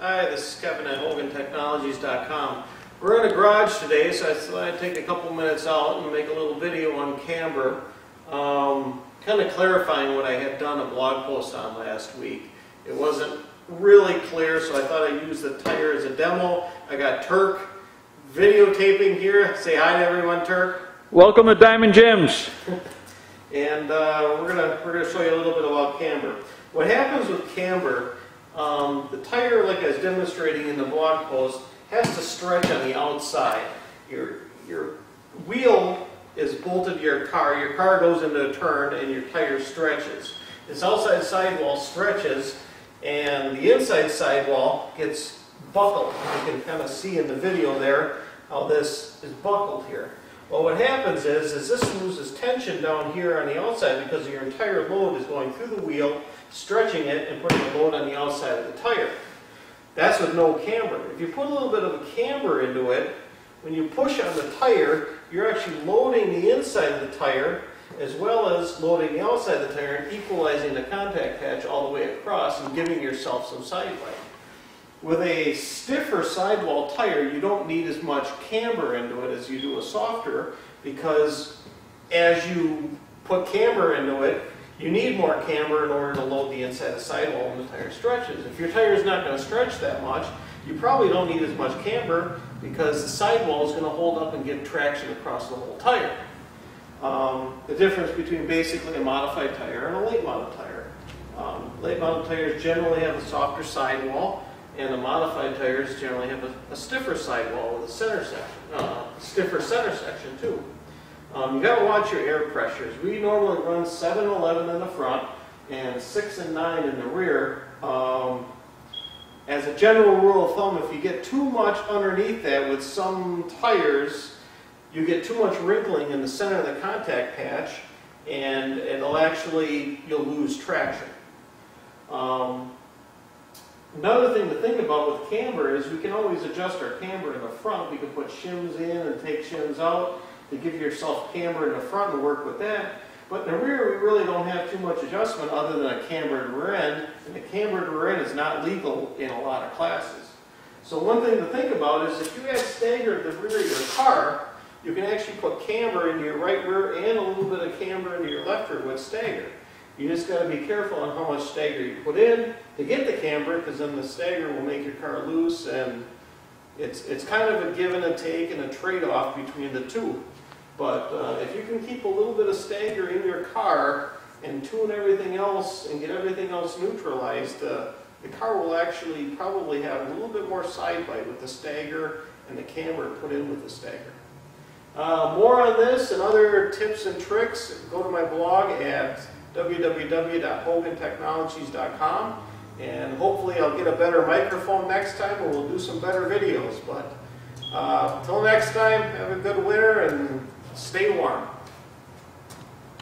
Hi, this is Kevin at HoganTechnologies.com. We're in a garage today, so I thought I'd take a couple minutes out and make a little video on Camber, kind of clarifying what I had done a blog post on last week. It wasn't really clear, so I thought I'd use the tire as a demo. I got Turk videotaping here. Say hi to everyone, Turk. Welcome to Diamond Gems. And we're gonna show you a little bit about Camber. What happens with Camber? The tire, like I was demonstrating in the blog post, has to stretch on the outside. Your wheel is bolted to your car goes into a turn and your tire stretches. This outside sidewall stretches and the inside sidewall gets buckled. You can kind of see in the video there how this is buckled here. Well, what happens is this loses tension down here on the outside because your entire load is going through the wheel, stretching it, and putting the load on the outside of the tire. That's with no camber. If you put a little bit of a camber into it, when you push on the tire, you're actually loading the inside of the tire as well as loading the outside of the tire and equalizing the contact patch all the way across and giving yourself some side weight. With a stiffer sidewall tire, you don't need as much camber into it as you do a softer, because as you put camber into it, you need more camber in order to load the inside of the sidewall when the tire stretches. If your tire is not going to stretch that much, you probably don't need as much camber because the sidewall is going to hold up and give traction across the whole tire. The difference between basically a modified tire and a late model tire. Late model tires generally have a softer sidewall, and the modified tires generally have a stiffer sidewall with a center section, stiffer center section too. You got to watch your air pressures. We normally run 7-11 in the front and 6 and 9 in the rear. As a general rule of thumb, if you get too much underneath that with some tires, you get too much wrinkling in the center of the contact patch, and you'll lose traction. Another thing to think about with camber is we can always adjust our camber in the front. We can put shims in and take shims out to give yourself camber in the front and work with that. But in the rear, we really don't have too much adjustment other than a cambered rear end, and the cambered rear end is not legal in a lot of classes. So one thing to think about is if you have staggered the rear of your car, you can actually put camber into your right rear and a little bit of camber into your left rear with stagger. You just got to be careful on how much stagger you put in to get the camber, because then the stagger will make your car loose, and it's kind of a give and a take and a trade-off between the two. But if you can keep a little bit of stagger in your car and tune everything else and get everything else neutralized, the car will actually probably have a little bit more side bite with the stagger and the camber put in with the stagger. More on this and other tips and tricks, go to my blog at www.HoganTechnologies.com, and hopefully I'll get a better microphone next time or we'll do some better videos. But till next time, have a good winter and stay warm.